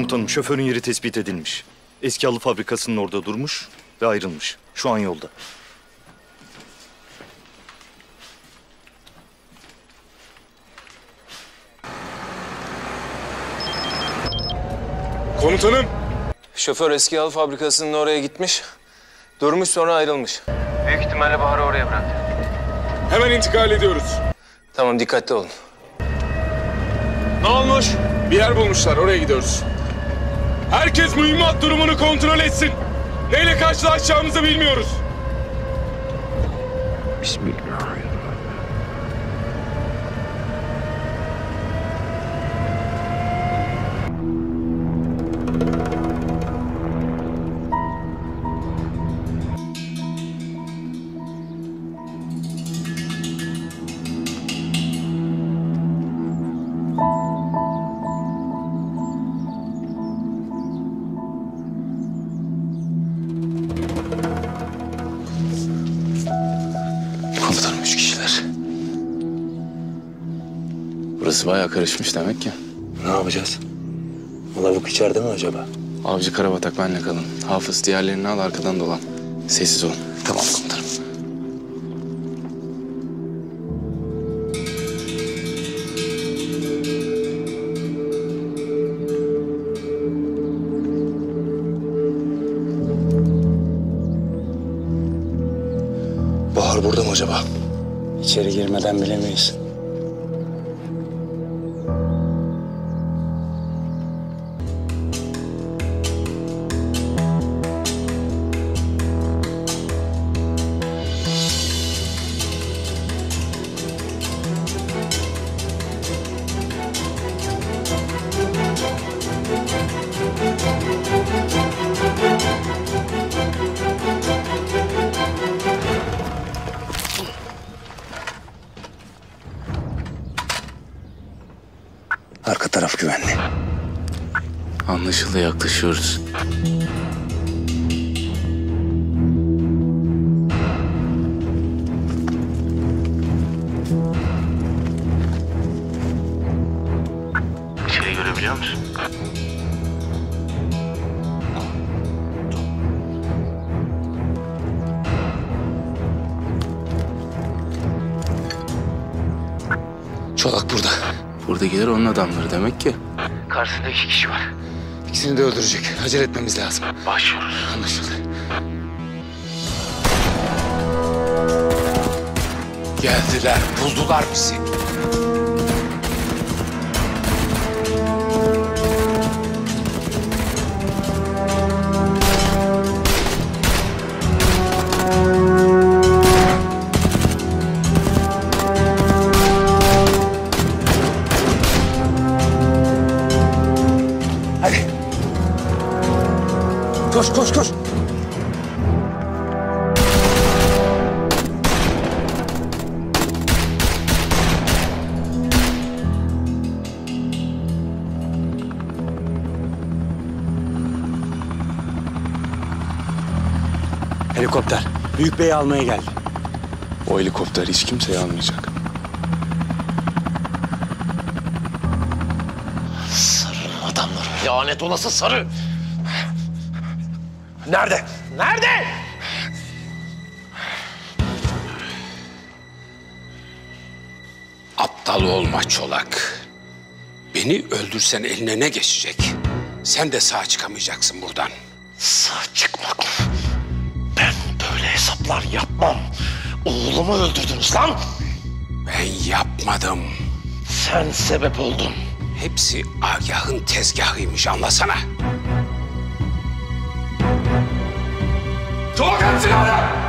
Komutanım, şoförün yeri tespit edilmiş. Eski halı fabrikasının orada durmuş ve ayrılmış. Şu an yolda. Komutanım! Şoför eski halı fabrikasının oraya gitmiş. Durmuş, sonra ayrılmış. Büyük ihtimalle Bahar'ı oraya bıraktı. Hemen intikal ediyoruz. Tamam, dikkatli olun. Ne olmuş? Bir yer bulmuşlar, oraya gidiyoruz. Herkes mühimmat durumunu kontrol etsin. Neyle karşılaşacağımızı bilmiyoruz. Bismillahirrahmanirrahim. Burası bayağı karışmış demek ki. Ne yapacağız? O lavuk içeride mi acaba? Avcı Karabatak, benle kalın. Hafız, diğerlerini al, arkadan dolan. Sessiz olun. Tamam komutanım. Bahar burada mı acaba? İçeri girmeden bilemeyiz. Arka taraf güvenli. Anlaşıldı, yaklaşıyoruz. İçeri görebiliyor musun? Çolak burada. Buradakiler onun adamları demek ki. Karşısında iki kişi var. İkisini de öldürecek. Acele etmemiz lazım. Başlıyoruz. Anlaşıldı. Geldiler, buldular bizi. Koş, koş, koş! Helikopter, Büyük Bey'i almaya geldi. O helikopter hiç kimseyi almayacak. Sarı adamlar. Lanet olası sarı! Nerede? Nerede? Aptal olma Çolak. Beni öldürsen eline ne geçecek? Sen de sağ çıkamayacaksın buradan. Sağ çıkmak? Ben böyle hesaplar yapmam. Oğlumu öldürdünüz lan. Ben yapmadım. Sen sebep oldun. Hepsi Agah'ın tezgahıymış, anlasana. Çolak, silahlar!